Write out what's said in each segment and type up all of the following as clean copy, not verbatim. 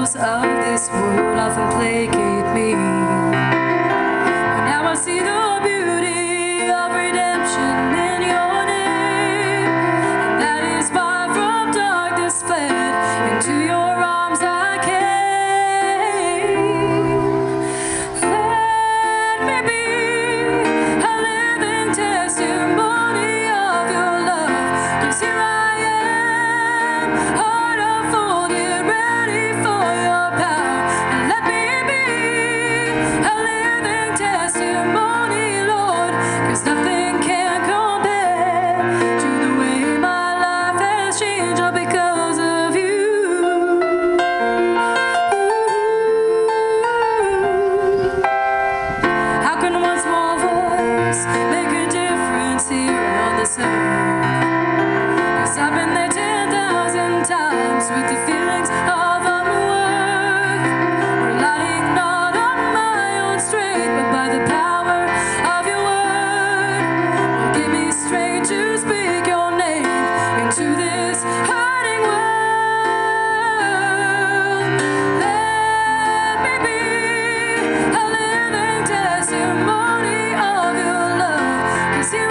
ills of this world often placate me, but now I see the beauty of redemption in your name, and that is why from darkness fled into your arms I came. Let me be a living testimony of your love, 'cause here I am, heart unfolded, ready for your power. And let me be a living testimony, Lord, 'cause nothing can compare to the way my life has changed, all because of you. How can one small voice make a difference here on this earth? I've been there 10,000 times with the feelings of unworth, relying not on my own strength, but by the power of your word. Give me strength to speak your name into this hurting world. Let me be a living testimony of your love, 'cause here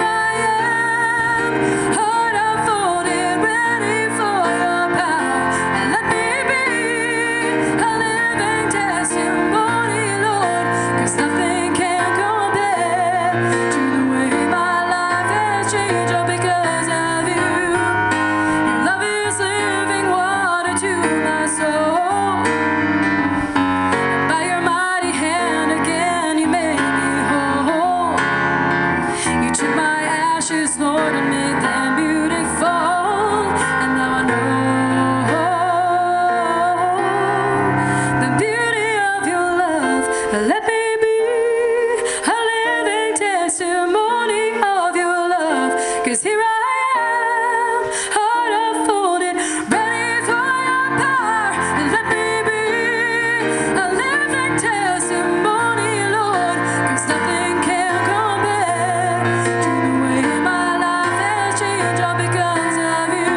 I am, heart unfolded, ready for your power. And let me be a living testimony, Lord, 'cause nothing can compare to the way my life has changed, all because of you. Your love is living water to my soul. By your mighty hand again you made me whole. You took my ashes, Lord, and made them beautiful. And now I know the beauty of your love. Let me be a living testimony of your love, 'cause here I am, heart unfolded, ready for your power. And let me be a living testimony, Lord, 'cause nothing can compare to the way my life has changed, all because of you.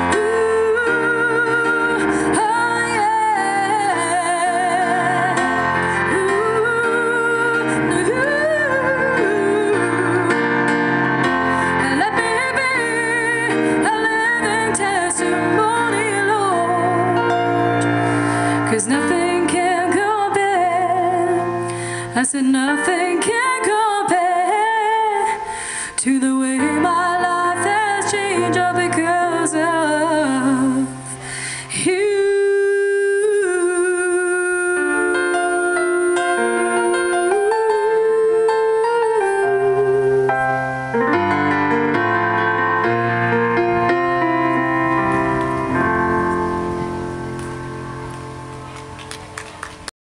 Ooh, oh yeah. And let me be a living testimony, Lord, 'cause nothing can compare. I said nothing can